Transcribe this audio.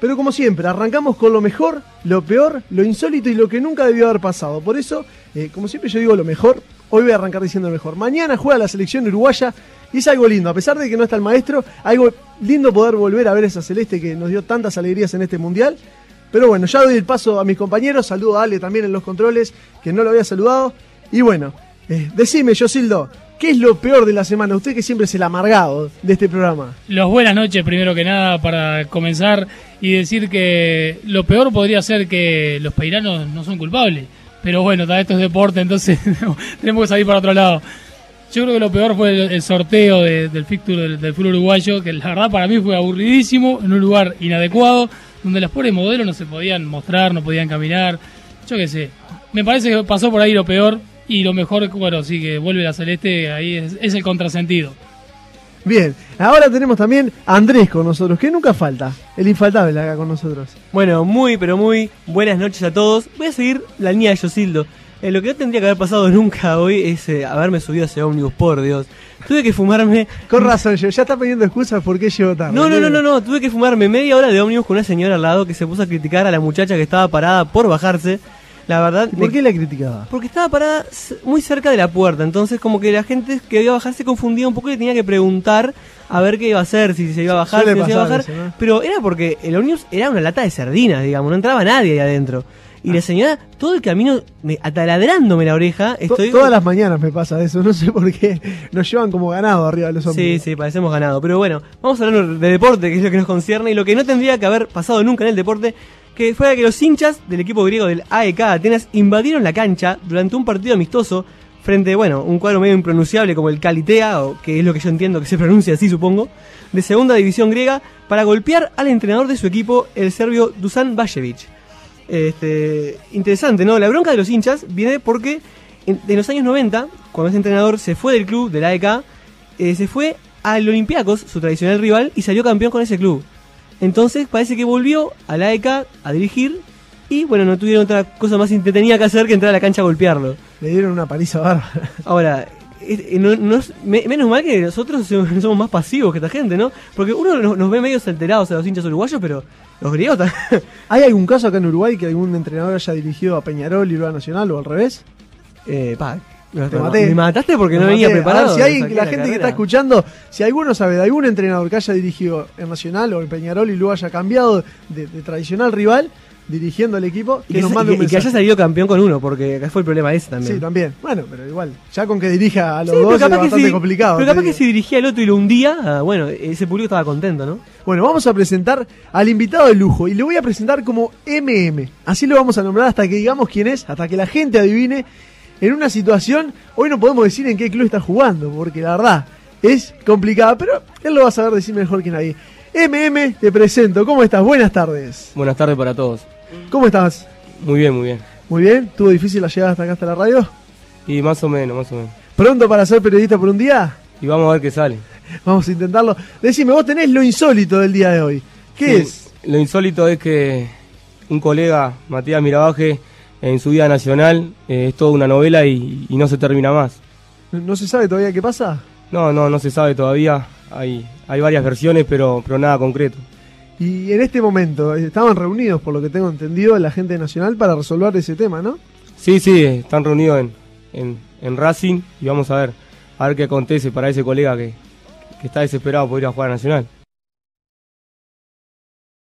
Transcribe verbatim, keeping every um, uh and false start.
Pero como siempre, arrancamos con lo mejor, lo peor, lo insólito y lo que nunca debió haber pasado. Por eso, eh, como siempre yo digo lo mejor, hoy voy a arrancar diciendo lo mejor. Mañana juega la selección uruguaya y es algo lindo, a pesar de que no está el maestro, algo lindo poder volver a ver esa celeste que nos dio tantas alegrías en este mundial. Pero bueno, ya doy el paso a mis compañeros, saludo a Ale también en los controles, que no lo había saludado. Y bueno, eh, decime, Josildo, ¿qué es lo peor de la semana? Usted que siempre es el amargado de este programa. Las buenas noches, primero que nada, para comenzar y decir que lo peor podría ser que los peiranos no son culpables. Pero bueno, esto es deporte, entonces tenemos que salir para otro lado. Yo creo que lo peor fue el, el sorteo de, del fixture del, del fútbol uruguayo, que la verdad para mí fue aburridísimo, en un lugar inadecuado, donde las pobres modelos no se podían mostrar, no podían caminar, yo qué sé. Me parece que pasó por ahí lo peor. Y lo mejor, bueno, sí que vuelve la celeste, ahí es, es el contrasentido. Bien, ahora tenemos también a Andrés con nosotros, que nunca falta, el infaltable acá con nosotros. Bueno, muy, pero muy buenas noches a todos. Voy a seguir la línea de Josildo. Eh, lo que no tendría que haber pasado nunca hoy es eh, haberme subido a ese ómnibus, por Dios. Tuve que fumarme... Con razón, yo ya está pidiendo excusas porque llego tarde. No, no, no, no, no, tuve que fumarme media hora de ómnibus con una señora al lado que se puso a criticar a la muchacha que estaba parada por bajarse. La verdad, ¿por qué la criticaba? Porque estaba parada muy cerca de la puerta, entonces como que la gente que iba a bajar se confundía un poco y tenía que preguntar a ver qué iba a hacer, si se iba a bajar, si se iba a bajar. Eso, ¿no? Pero era porque el ómnibus era una lata de sardinas, digamos, no entraba nadie ahí adentro. Y ah. la señora, todo el camino, me, ataladrándome la oreja. Estoy... Todas las mañanas me pasa eso, no sé por qué. Nos llevan como ganado arriba de los hombres. Sí, sí, parecemos ganado. Pero bueno, vamos a hablar de deporte, que es lo que nos concierne. Y lo que no tendría que haber pasado nunca en el deporte, que fue que los hinchas del equipo griego del A E K Atenas invadieron la cancha durante un partido amistoso frente, bueno, un cuadro medio impronunciable como el Kalitea, o que es lo que yo entiendo que se pronuncia así, supongo, de segunda división griega, para golpear al entrenador de su equipo, el serbio Dusan Bashevich. Este, interesante, ¿no? La bronca de los hinchas viene porque en, en los años noventa, cuando ese entrenador se fue del club, del A E K, eh, se fue al Olympiacos, su tradicional rival, y salió campeón con ese club. Entonces parece que volvió al A E K a dirigir y bueno, no tuvieron otra cosa más entretenida que hacer que entrar a la cancha a golpearlo. Le dieron una paliza bárbara. Ahora, no, no, me, menos mal que nosotros somos más pasivos que esta gente, ¿no? Porque uno nos, nos ve medio alterados a los hinchas uruguayos, pero... Los griegos. ¿Hay algún caso acá en Uruguay que algún entrenador haya dirigido a Peñarol y Uruguay Nacional o al revés? Eh, pa, me, te maté. me mataste porque me no maté. venía preparado. Si hay, la, la gente carrera. que está escuchando, si alguno sabe de algún entrenador que haya dirigido en Nacional o en Peñarol y luego haya cambiado de, de tradicional rival dirigiendo al equipo, que, que nos mande un mensaje. Y que haya salido campeón con uno, porque acá fue el problema ese también. Sí, también. Bueno, pero igual, ya con que dirija a los sí, dos es bastante si, complicado. Pero capaz que si dirigía al otro y lo hundía, ah, bueno, ese público estaba contento, ¿no? Bueno, vamos a presentar al invitado de lujo, y lo voy a presentar como M M. Así lo vamos a nombrar hasta que digamos quién es, hasta que la gente adivine. En una situación, hoy no podemos decir en qué club está jugando, porque la verdad es complicada, pero él lo va a saber decir mejor que nadie. M M, te presento. ¿Cómo estás? Buenas tardes. Buenas tardes para todos. ¿Cómo estás? Muy bien, muy bien. Muy bien, ¿tuvo difícil la llegada hasta acá, hasta la radio? Y más o menos, más o menos. ¿Pronto para ser periodista por un día? Y vamos a ver qué sale. Vamos a intentarlo. Decime, vos tenés lo insólito del día de hoy. ¿Qué sí, es? Lo insólito es que un colega, Matías Mirabaje, en su vida nacional, eh, es toda una novela y, y no se termina más. ¿No se sabe todavía qué pasa? No, no, no se sabe todavía. Hay, hay varias versiones, pero, pero nada concreto. Y en este momento, estaban reunidos, por lo que tengo entendido, la gente nacional para resolver ese tema, ¿no? Sí, sí, están reunidos en, en, en Racing y vamos a ver, a ver qué acontece para ese colega que, que está desesperado por ir a jugar a Nacional.